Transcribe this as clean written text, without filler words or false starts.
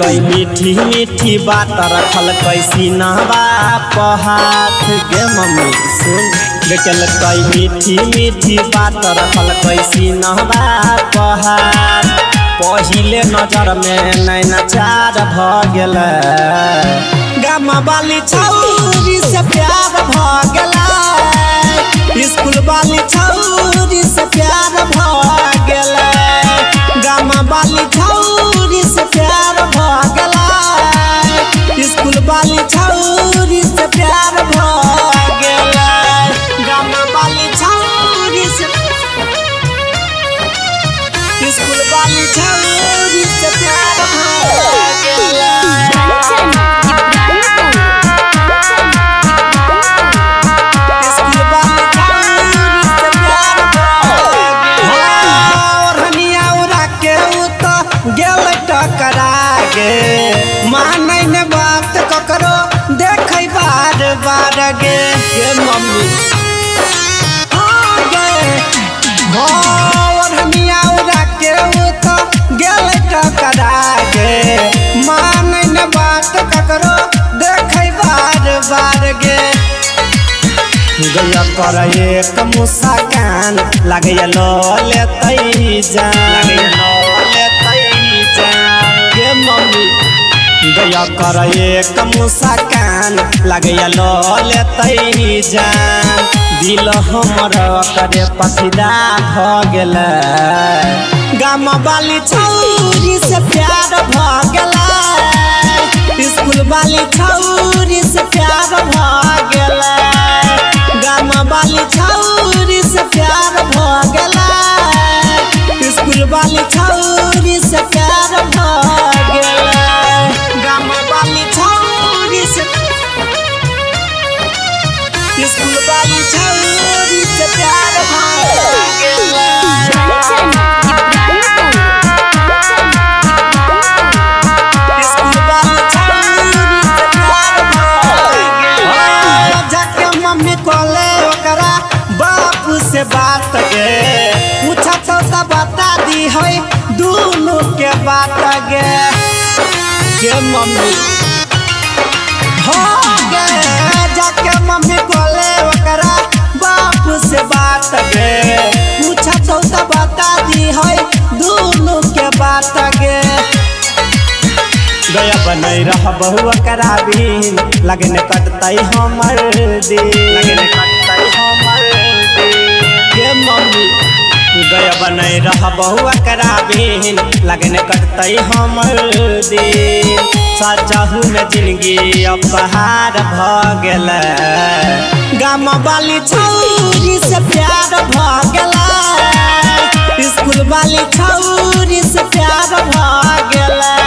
कई मीठी मीठी बात रखल कई सीना बाप हाथ के मम्मी सुन लेकिन कई मीठी मीठी बात रखल कई सीना बाप हाथ पहिले नजर में नैना चार भ गेला गामा वाली छौरी से प्यार भ गेला स्कूल वाली छौरी से प्यार भ गेला गामा वाली छौरी से प्यार स्कूल वाली छौरी से प्यार भ गेला गामा वाली छौरी से स्कूल वाली छौरी से प्यार भ गेला गया कर एक मुसा कान लागे लोले तई जान लागे लोले तई जान के मम्मी गया कर एक मुसा कान लागे लोले तई जान दिल हमर करे पसीदा भ गेला गामा वाली छौरी से प्यार भ गेला स्कूल वाली छौरी से प्यार भ गेला गामा वाली छौरी से प्यार भ गेला स्कूल वाली छौरी से प्यार भ गेला गामा वाली छौरी से स्कूल वाली छौरी से प्यार भ गेला बात गे पूछा तो सब बता दी है दोनों के बात गे मम्मी हो गए जाके मम्मी बोले वकरा बाप से बात गे पूछा तो सब बता दी है दोनों के बात गे गया बनई रह बहु वकरा बिन लगने कटतई हमर दिन लगने कटतई हमर गया बनई रह बहुआ करा बिन लगने कटतई हमर दिन सचाहू में जिंदगी अब बहार भ गेला गामा वाली छौरी से प्यार भ गेला स्कूल वाली छौरी से प्यार भ गेला।